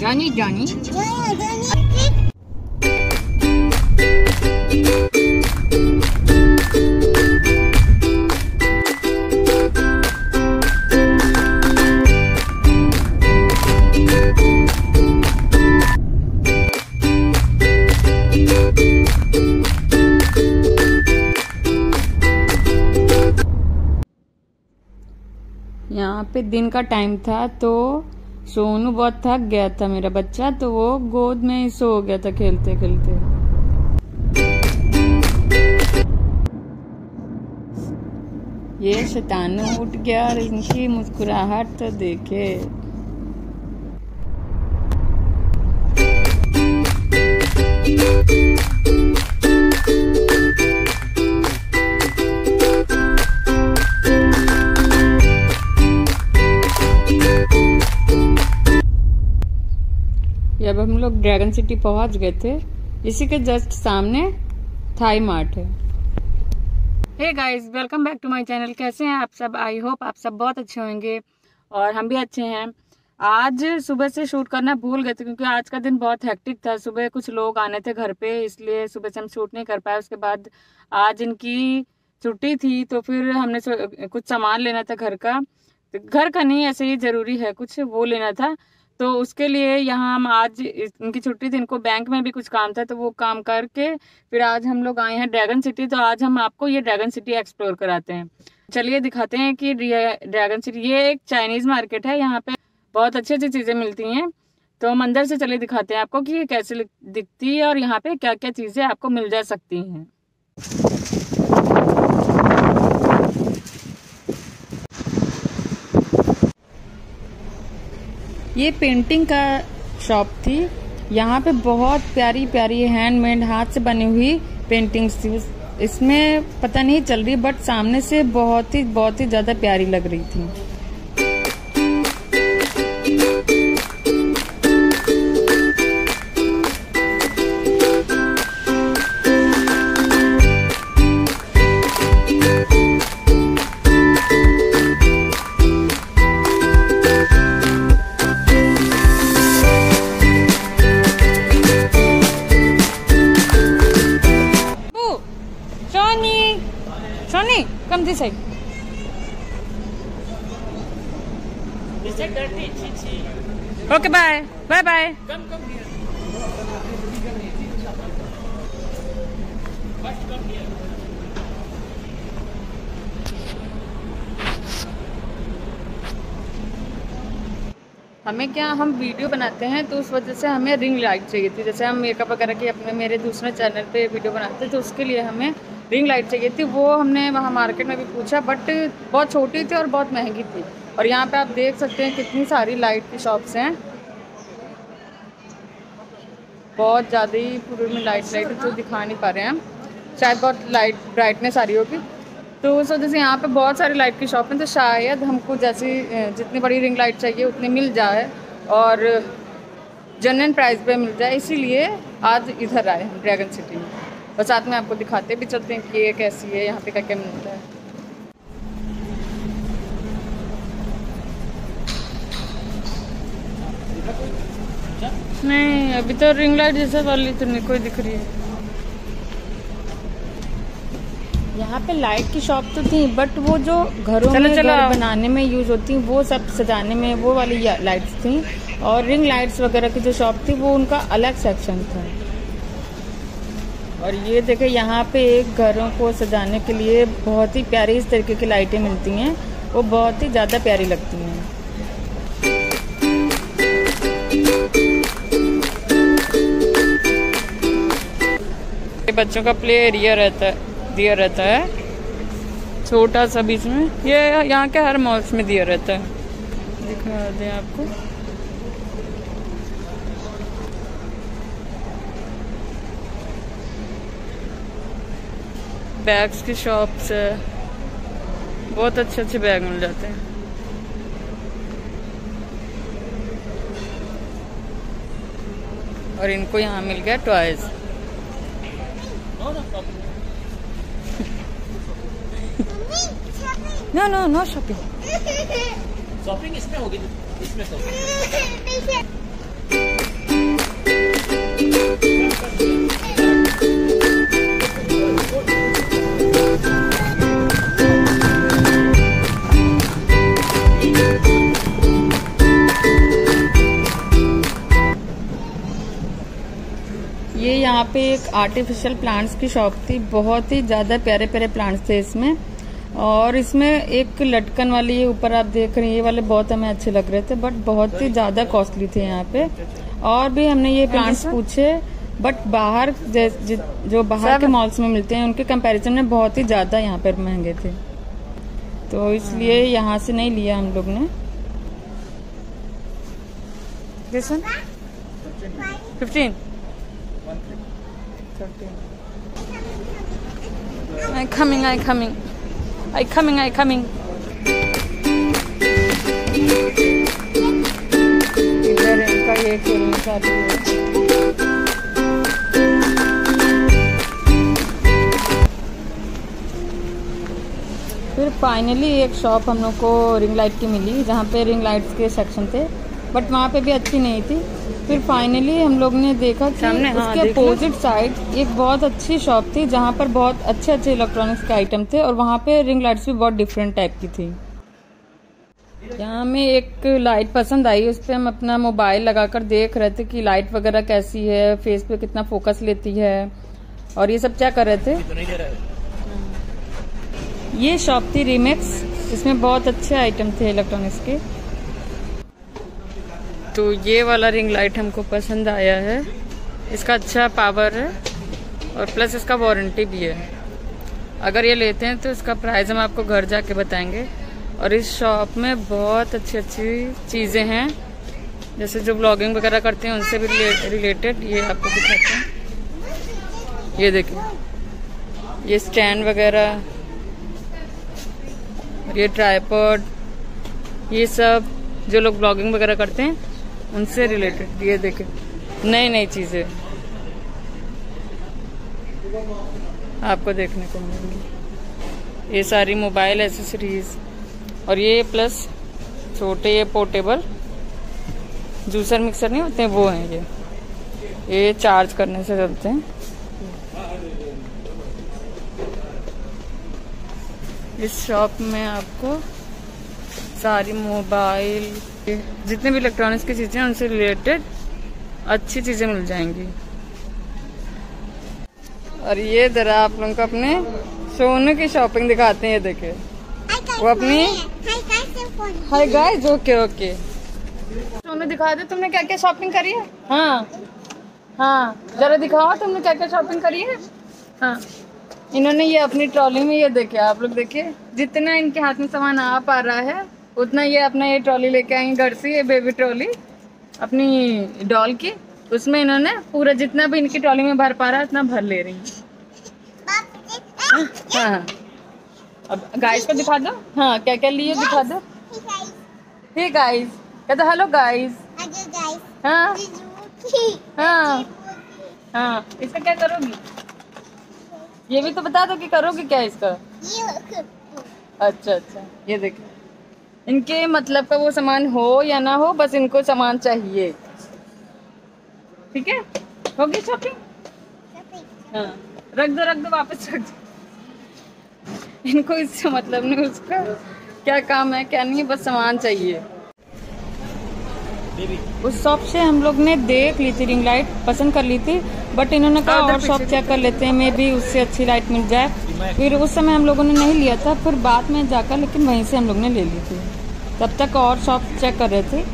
Johnny, Johnny. यहाँ पे दिन का टाइम था तो सोनू बहुत थक गया था मेरा बच्चा, तो वो गोद में ही सो गया था खेलते खेलते। ये शैतान उठ गया और इनकी मुस्कुराहट तो देखे। जब हम लोग ड्रैगन सिटी पहुंच गए थे, इसी के जस्ट सामने थाई मार्ट है। Hey guys, welcome back to my channel. कैसे हैं आप सब? आई होप आप सब बहुत अच्छे होंगे और हम भी अच्छे हैं। आज सुबह से शूट करना भूल गए थे क्योंकि आज का दिन बहुत हेक्टिक था। सुबह कुछ लोग आने थे घर पे, इसलिए सुबह से हम शूट नहीं कर पाए। उसके बाद आज इनकी छुट्टी थी तो फिर हमने कुछ सामान लेना था घर का, घर का नहीं ऐसे ही ज़रूरी है कुछ, वो लेना था। तो उसके लिए यहाँ हम आज, इनकी छुट्टी थी, इनको बैंक में भी कुछ काम था तो वो काम करके फिर आज हम लोग आए हैं ड्रैगन सिटी। तो आज हम आपको ये ड्रैगन सिटी एक्सप्लोर कराते हैं। चलिए दिखाते हैं कि ड्रैगन सिटी, ये एक चाइनीज मार्केट है, यहाँ पे बहुत अच्छी अच्छी चीज़ें मिलती हैं। तो हम अंदर से चलिए दिखाते हैं आपको कि ये कैसे दिखती है और यहाँ पे क्या क्या चीज़ें आपको मिल जा सकती हैं। ये पेंटिंग का शॉप थी, यहाँ पे बहुत प्यारी प्यारी हैंडमेड हाथ से बनी हुई पेंटिंग्स थी। इसमें पता नहीं चल रही बट सामने से बहुत ही ज़्यादा प्यारी लग रही थी। Okay, bye bye bye. हमें क्या, हम वीडियो बनाते हैं तो उस वजह से हमें रिंग लाइट चाहिए थी। जैसे हम मेकअप वगैरह की अपने मेरे दूसरे चैनल पे वीडियो बनाते हैं तो उसके लिए हमें रिंग लाइट चाहिए थी। वो हमने वहाँ मार्केट में भी पूछा बट बहुत छोटी थी और बहुत महंगी थी। और यहाँ पे आप देख सकते हैं कितनी सारी लाइट की शॉप्स हैं, बहुत ज़्यादा ही पूरे में लाइट तो दिखा नहीं पा रहे हैं हम, शायद बहुत लाइट ब्राइटनेस आ रही होगी तो उस वजह से। यहाँ पे बहुत सारी लाइट की शॉप हैं तो शायद हमको जैसी जितनी बड़ी रिंग लाइट चाहिए उतनी मिल जाए और जेन्युइन प्राइस पे मिल जाए, इसीलिए आज इधर आए हम ड्रैगन सिटी में। और साथ में आपको दिखाते भी चलते हैं कि ये कैसी है, यहाँ पे क्या क्या मिलता है। नहीं अभी तो रिंग लाइट जैसा वाली तो नहीं कोई दिख रही है। यहाँ पे लाइट की शॉप तो थी बट वो जो घरों में घर बनाने में यूज होती है, वो सब सजाने में वो वाली लाइट्स थी। और रिंग लाइट्स वगैरह की जो शॉप थी वो उनका अलग सेक्शन था। और ये देखे, यहाँ पे एक घरों को सजाने के लिए बहुत ही प्यारी इस तरीके की लाइटें मिलती हैं, वो बहुत ही ज़्यादा प्यारी लगती हैं। बच्चों का प्ले एरिया दिया रहता है छोटा सा बीच में, ये यहाँ के हर मॉल्स में दिया रहता है। दिखा दें आपको, बैग्स की शॉप्स है, बहुत अच्छे अच्छे बैग मिल जाते हैं। और इनको यहाँ मिल गया toys. No, no shopping. Shopping इसमें होगी, इसमें ये यहाँ पे एक आर्टिफिशियल प्लांट्स की शॉप थी। बहुत ही ज्यादा प्यारे प्यारे प्लांट्स थे इसमें, और इसमें एक लटकन वाली ऊपर आप देख रहे हैं, ये वाले बहुत हमें अच्छे लग रहे थे, बट बहुत ही ज्यादा कॉस्टली थे यहाँ पे। और भी हमने ये प्लांट्स पूछे, बट बाहर जो बाहर के मॉल्स में मिलते हैं उनके कंपैरिजन में बहुत ही ज्यादा यहाँ पर महंगे थे, तो इसलिए यहाँ से नहीं लिया हम लोग ने। 15 13 I coming. इधर इनका ये खेलने का भी है। फिर फाइनली एक शॉप हम लोग को रिंग लाइट की मिली, जहाँ पे रिंग लाइट्स के सेक्शन थे, बट वहाँ पे भी अच्छी नहीं थी। फिर फाइनली हम लोग ने देखा कि उसके अपोजिट साइड एक बहुत अच्छी शॉप थी, जहाँ पर बहुत अच्छे अच्छे इलेक्ट्रॉनिक्स के आइटम थे, और वहाँ पे रिंग लाइट्स भी बहुत डिफरेंट टाइप की थी। यहाँ हमें एक लाइट पसंद आई, उस पर हम अपना मोबाइल लगाकर देख रहे थे कि लाइट वगैरह कैसी है, फेस पे कितना फोकस लेती है, और ये सब क्या कर रहे थे। ये शॉप थी रिमैक्स, इसमें बहुत अच्छे आइटम थे इलेक्ट्रॉनिक्स के। तो ये वाला रिंग लाइट हमको पसंद आया है, इसका अच्छा पावर है और प्लस इसका वारंटी भी है। अगर ये लेते हैं तो इसका प्राइस हम आपको घर जाके बताएंगे। और इस शॉप में बहुत अच्छी अच्छी चीज़ें हैं, जैसे जो ब्लॉगिंग वगैरह करते हैं उनसे भी रिलेटेड। ये आपको दिखाते हैं, ये देखिए, ये स्टैंड वगैरह, ये ट्राइपॉड, ये सब जो लोग ब्लॉगिंग वगैरह करते हैं उनसे रिलेटेड। ये देखें नई नई चीजें आपको देखने को मिलेंगी, ये सारी मोबाइल एसेसरीज, और ये प्लस छोटे ये पोर्टेबल जूसर मिक्सर नहीं होते हैं, वो हैं ये चार्ज करने से चलते हैं। इस शॉप में आपको सारी मोबाइल जितने भी इलेक्ट्रॉनिक्स की चीजें उनसे रिलेटेड अच्छी चीजें मिल जाएंगी। और ये जरा आप लोगों को अपने सोनू की शॉपिंग दिखाते हैं, ये देखे वो अपनी। हाय गाइस, ओके सोनू दिखा दो, तुमने क्या क्या शॉपिंग करी है। हाँ जरा दिखाओ तुमने क्या क्या शॉपिंग करी है। हाँ, इन्होंने ये अपनी ट्रॉली में, ये देखे आप लोग, देखिए जितना इनके हाथ में सामान आ पा रहा है उतना ये अपना ये ट्रॉली लेके आई घर से, ये बेबी ट्रॉली अपनी डॉल की, उसमें इन्होंने पूरा जितना भी इनकी ट्रॉली में भर पा रहा है उतना भर ले रही है। हाँ, अब गाइस को दिखा दो। हाँ, क्या क्या लिए दिखा दो। हे गाइस कहते, हेलो गाइस। हाँ हाँ हाँ, इसका क्या करोगी ये भी तो बता दो कि करोगी क्या इसका। अच्छा, ये देखिए इनके मतलब का वो सामान हो या ना हो, बस इनको सामान चाहिए। ठीक है, होगी शॉपिंग। हाँ, रख दो वापस रख दो, इनको इससे मतलब नहीं, उसका क्या काम है क्या नहीं है, बस सामान चाहिए। उस शॉप से हम लोग ने देख ली थी रिंग लाइट, पसंद कर ली थी, बट इन्होंने कहा और शॉप चेक कर लेते हैं, मे भी उससे अच्छी लाइट मिल जाए। फिर उस समय हम लोगों ने नहीं लिया था, फिर बाद में जाकर लेकिन वहीं से हम लोग ने ले ली थी। तब तक और शॉप चेक कर रहे थे।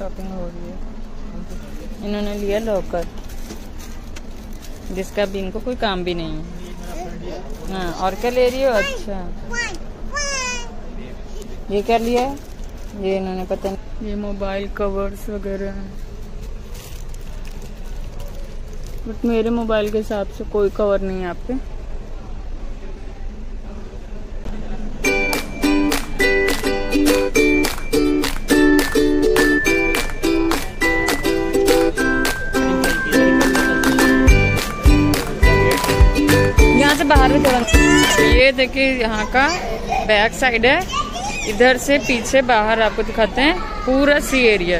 शॉपिंग हो रही है। इन्होंने लिया लॉकर जिसका भी इनको कोई काम भी नहीं है। हाँ और क्या ले रही हो? अच्छा ये क्या लिया है? ये इन्होंने पता नहीं, ये मोबाइल कवर्स वगैरह हैं, बट मेरे मोबाइल के हिसाब से कोई कवर नहीं है यहाँ पे। बाहर में थोड़ा ये देखिए यहाँ का बैक साइड है, इधर से पीछे बाहर आपको दिखाते हैं पूरा सी एरिया।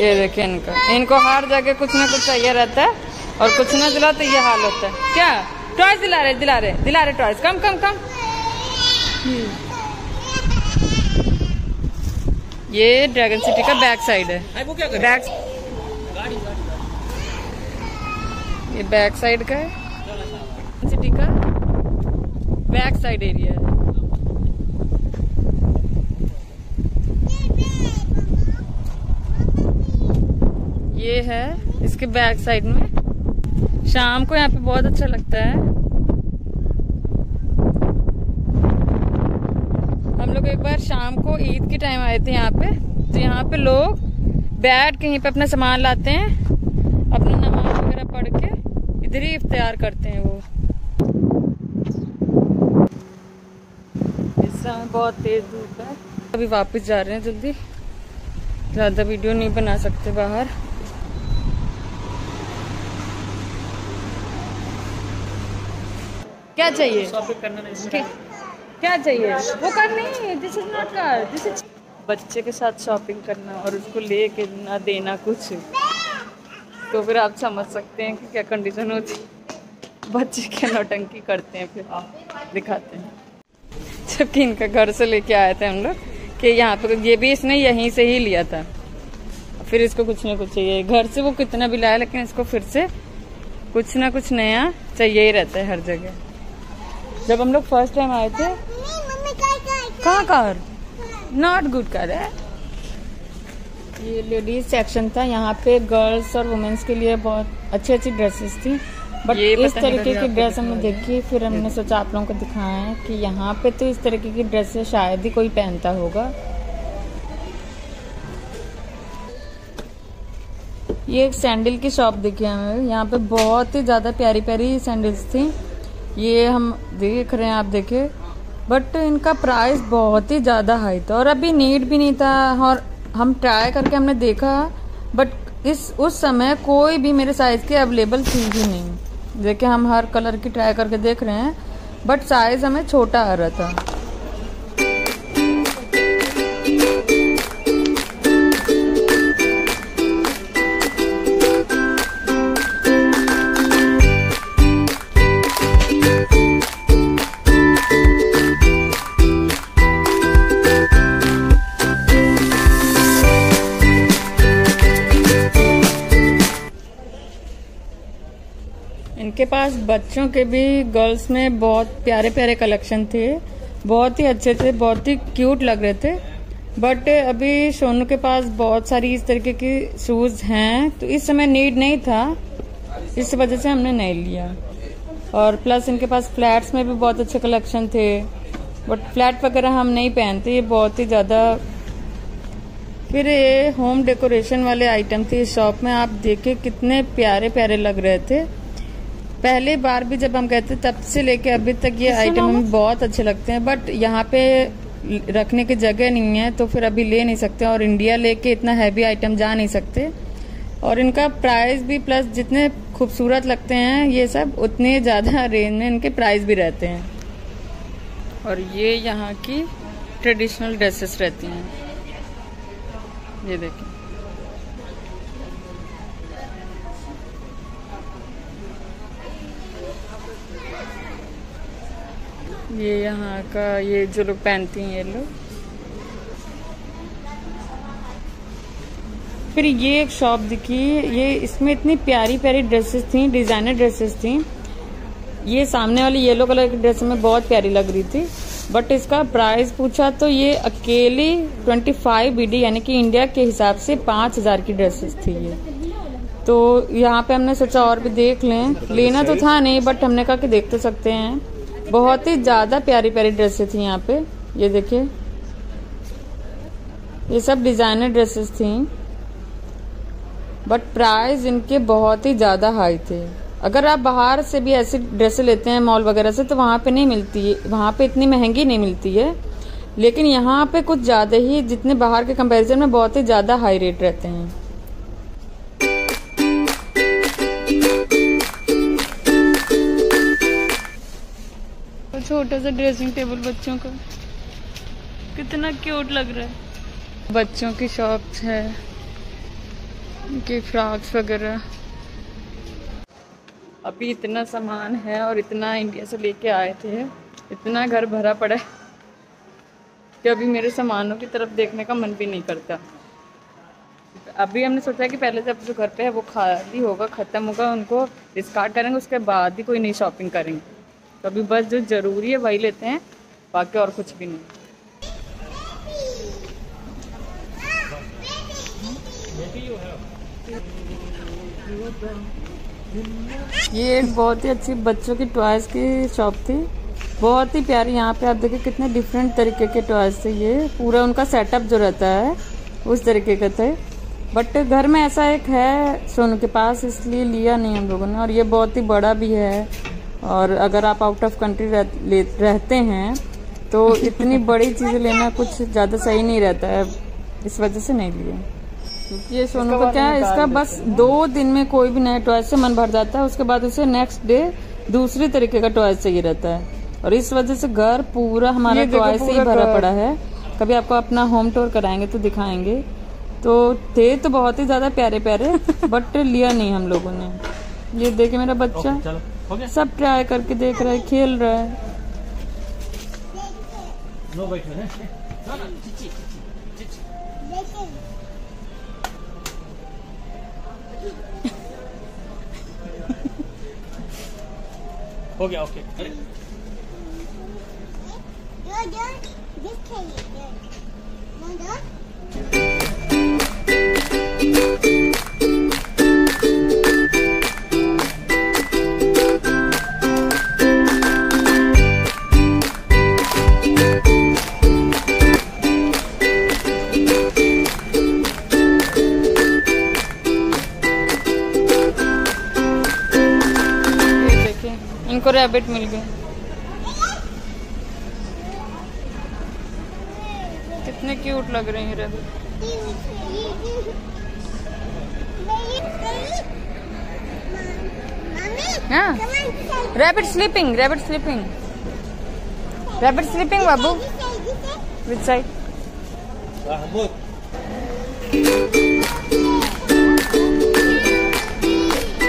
ये देखिए इनका, इनको हर जगह कुछ ना कुछ चाहिए रहता है और कुछ ना दिला तो ये हाल होता है। क्या टॉयज दिला रहे टॉयज, कम कम कम। ये ड्रैगन सिटी का बैक साइड है, बैक ये बैक साइड का है, सिटी का बैक साइड एरिया है। ये है इसके बैक साइड में। शाम को यहाँ पे बहुत अच्छा लगता है। हम लोग एक बार शाम को ईद के टाइम आए थे यहाँ पे, तो यहाँ पे लोग बैठ के यहीं पे अपना सामान लाते हैं, अपना नमाज वगैरह पढ़ के इधर ही इफ्तियार करते हैं। वो इस समय बहुत तेज धूप है। अभी वापस जा रहे हैं जल्दी, ज्यादा वीडियो नहीं बना सकते बाहर। क्या चाहिए क्या चाहिए? वो कर नहीं, दिस इज नॉट कर, दिस इज बच्चे के साथ शॉपिंग करना और उसको लेके ना देना कुछ, तो फिर आप समझ सकते हैं कि क्या कंडीशन होती है। बच्चे क्या नौटंकी करते हैं, फिर आप दिखाते हैं। जबकि इनका घर से लेके आए थे हम लोग कि यहाँ पर, ये भी इसने यहीं से ही लिया था। फिर इसको कुछ ना कुछ चाहिए घर से, वो कितना भी लाया लेकिन इसको फिर से कुछ ना कुछ नया चाहिए ही रहता है हर जगह। जब हम लोग फर्स्ट टाइम आए थे, कहाँ कार नॉट गुड कार है। ये लेडीज सेक्शन था, यहाँ पे गर्ल्स और वुमेन्स के लिए बहुत अच्छी अच्छी ड्रेसेस थी, बट इस तरीके की ड्रेस हमने देखी। फिर हमने सोचा आप लोगों को दिखाएं कि यहाँ पे तो इस तरीके की ड्रेसेस शायद ही कोई पहनता होगा। ये एक सैंडल की शॉप दिखी हमें, यहाँ पे बहुत ही ज्यादा प्यारी प्यारी सैंडल्स थी। ये हम देख रहे हैं, आप देखे, बट इनका प्राइस बहुत ही ज्यादा हाई था और अभी नीड भी नहीं था। और हम ट्राई करके हमने देखा, बट इस उस समय कोई भी मेरे साइज़ के अवेलेबल थी ही नहीं। देखिए हम हर कलर की ट्राई करके देख रहे हैं, बट साइज़ हमें छोटा आ रहा था। के पास बच्चों के भी गर्ल्स में बहुत प्यारे प्यारे कलेक्शन थे, बहुत ही अच्छे थे, बहुत ही क्यूट लग रहे थे। बट अभी सोनू के पास बहुत सारी इस तरीके की शूज़ हैं, तो इस समय नीड नहीं था, इस वजह से हमने नहीं लिया। और प्लस इनके पास फ्लैट्स में भी बहुत अच्छे कलेक्शन थे, बट फ्लैट वगैरह हम नहीं पहनते, ये बहुत ही ज़्यादा। फिर ये होम डेकोरेशन वाले आइटम थे इस शॉप में, आप देखिए कितने प्यारे प्यारे लग रहे थे। पहले बार भी जब हम गए थे तब से लेके अभी तक ये आइटम हमें बहुत अच्छे लगते हैं, बट यहाँ पे रखने की जगह नहीं है, तो फिर अभी ले नहीं सकते और इंडिया लेके इतना हैवी आइटम जा नहीं सकते। और इनका प्राइस भी, प्लस जितने खूबसूरत लगते हैं ये सब, उतने ज़्यादा रेंज में इनके प्राइस भी रहते हैं। और ये यहाँ की ट्रेडिशनल ड्रेसेस रहती हैं, ये देखिए। ये यहाँ का, ये जो लोग पहनती हैं ये लोग। फिर ये एक शॉप दिखी, ये इसमें इतनी प्यारी प्यारी ड्रेसेस थी, डिजाइनर ड्रेसेस थी। ये सामने वाली येलो कलर की ड्रेस में बहुत प्यारी लग रही थी, बट इसका प्राइस पूछा तो ये अकेली 25 BD यानी कि इंडिया के हिसाब से 5000 की ड्रेसेस थी ये। तो यहाँ पे हमने सोचा और भी देख लें, लेना तो था नहीं बट हमने कहा कि देख तो सकते हैं। बहुत ही ज़्यादा प्यारी प्यारी ड्रेसेस थी यहाँ पे, ये देखिए ये सब डिज़ाइनर ड्रेसेस थी बट प्राइस इनके बहुत ही ज़्यादा हाई थे। अगर आप बाहर से भी ऐसी ड्रेसें लेते हैं मॉल वगैरह से तो वहाँ पे नहीं मिलती है, वहाँ पे इतनी महंगी नहीं मिलती है, लेकिन यहाँ पे कुछ ज़्यादा ही जितने बाहर के कंपैरिजन में बहुत ही ज़्यादा हाई रेट रहते हैं। छोटा सा ड्रेसिंग टेबल बच्चों का कितना क्यूट लग रहा है। बच्चों की शॉप्स है, उनकी फ्रॉक्स वगैरह। अभी इतना सामान है और इतना इंडिया से लेके आए थे, इतना घर भरा पड़ा है कि अभी मेरे सामानों की तरफ देखने का मन भी नहीं करता। अभी हमने सोचा कि पहले जब जो घर पे है वो खाली होगा, ख़त्म होगा, उनको डिस्कार्ड करेंगे, उसके बाद ही कोई नई शॉपिंग करेंगे। तो अभी बस जो ज़रूरी है वही लेते हैं, बाकी और कुछ भी नहीं। ये एक बहुत ही अच्छी बच्चों की टॉयज़ की शॉप थी, बहुत ही प्यारी। यहाँ पे आप देखिए कितने डिफरेंट तरीके के टॉयज़ थे, ये पूरा उनका सेटअप जो रहता है उस तरीके का थे। बट घर में ऐसा एक है सोनू के पास, इसलिए लिया नहीं हम लोगों ने। और ये बहुत ही बड़ा भी है, और अगर आप आउट ऑफ कंट्री रहते हैं तो इतनी बड़ी चीज़ें लेना कुछ ज़्यादा सही नहीं रहता है, इस वजह से नहीं लिया। ये सोनू का क्या है, इसका बस 2 दिन में कोई भी नया टॉयज से मन भर जाता है, उसके बाद उसे नेक्स्ट डे दूसरे तरीके का टॉयज चाहिए रहता है, और इस वजह से घर पूरा हमारा टॉयज से ही भरा पड़ा है। कभी आपको अपना होम टूर कराएंगे तो दिखाएंगे। तो थे तो बहुत ही ज्यादा प्यारे प्यारे बट लिया नहीं हम लोगों ने। ये देखे मेरा बच्चा सब ट्राई करके देख रहा है, खेल रहा है। हो गया ओके। इनको रैबिट मिल गए, कितने क्यूट लग रहे हैं रैबिट। हाँ रैबिट स्लीपिंग बाबू विच साइड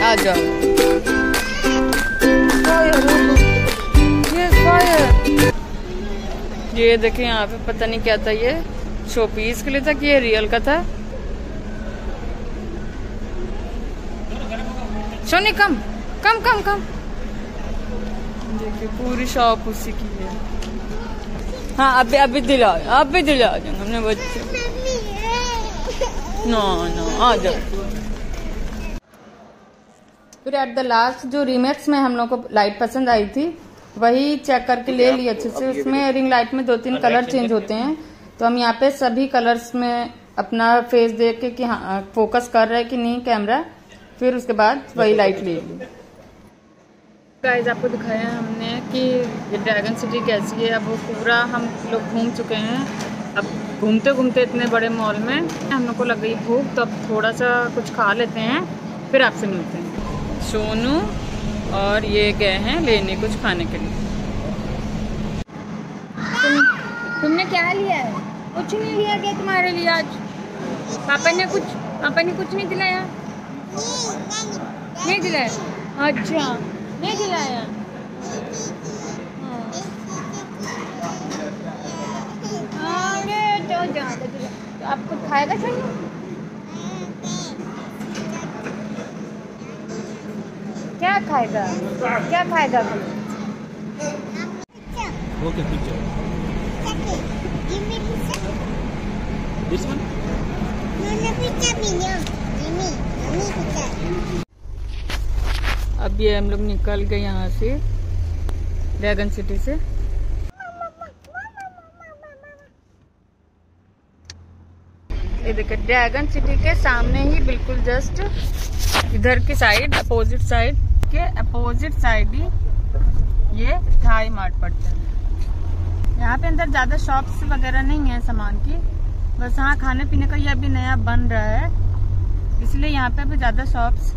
आ जाओ। ये देखिए यहाँ पे पता नहीं क्या था, ये शो पीस के लिए था कि ये रियल का था। सोनी कम कम कम कम, देखिए पूरी शॉप उसी की है। हाँ अभी दिलाओ जाऊंगा हमने बच्चे। नो आ जाओ। फिर एट द लास्ट जो रीमेक्स में हम लोग को लाइट पसंद आई थी वही चेक करके ले ली अच्छे से। उसमें रिंग लाइट में 2-3 कलर चेंज होते हैं, तो हम यहाँ पे सभी कलर्स में अपना फेस देख के कि हाँ फोकस कर रहा है कि नहीं कैमरा, फिर उसके बाद वही लाइट ले ली। गाइस आपको दिखाया हमने कि ये ड्रैगन सिटी कैसी है। अब वो पूरा हम लोग घूम चुके हैं। अब घूमते घूमते इतने बड़े मॉल में हम लोग को लग गई भूख, तो अब थोड़ा सा कुछ खा लेते हैं, फिर आपसे मिलते हैं। सोनू और ये गए हैं लेने कुछ खाने के लिए। तुमने क्या लिया है? कुछ नहीं लिया क्या तुम्हारे लिए आज? पापा ने कुछ नहीं दिलाया? नहीं दिलाया? अच्छा नहीं दिलाया। अरे तो जाओ तो आप कुछ खाएगा चाहिए क्या खाएगा Okay, picture. Okay. Give me picture. This one? No, no, picture me, no. Give me. Give me picture. अब ये हम लोग निकल गए यहाँ से, ड्रैगन सिटी से। ये देखिए ड्रैगन सिटी के सामने ही बिल्कुल जस्ट इधर की साइड, अपोजिट साइड के अपोजिट साइड ही ये थाई मार्ट पड़ता है। यहाँ पे अंदर ज्यादा शॉप्स वगैरह नहीं है सामान की, बस हाँ खाने पीने का ये अभी नया बन रहा है इसलिए यहाँ पे अभी ज्यादा शॉप्स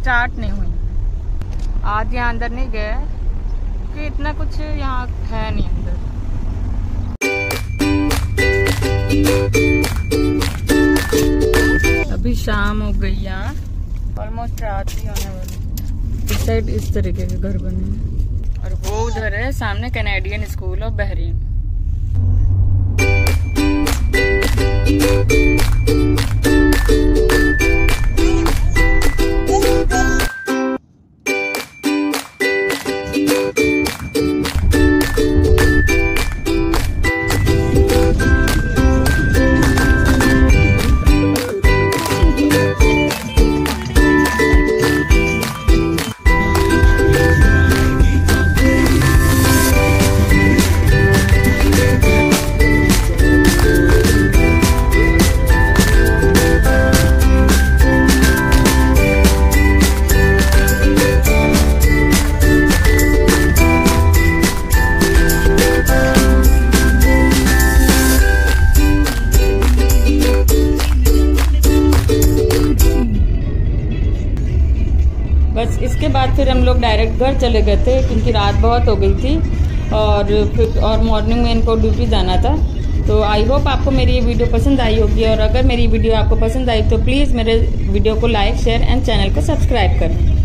स्टार्ट नहीं हुई। आज यहाँ अंदर नहीं गए कि इतना कुछ यहाँ है नहीं अंदर। अभी शाम हो गई यहाँ, ऑलमोस्ट रात ही होने वाली। इस साइड इस तरीके के घर बने हैं और वो उधर है सामने कैनेडियन स्कूल ऑफ बहरीन। बस इसके बाद फिर हम लोग डायरेक्ट घर चले गए थे क्योंकि रात बहुत हो गई थी और फिर और मॉर्निंग में इनको ड्यूटी जाना था। तो आई होप आपको मेरी ये वीडियो पसंद आई होगी और अगर मेरी वीडियो आपको पसंद आई तो प्लीज़ मेरे वीडियो को लाइक, शेयर एंड चैनल को सब्सक्राइब करें।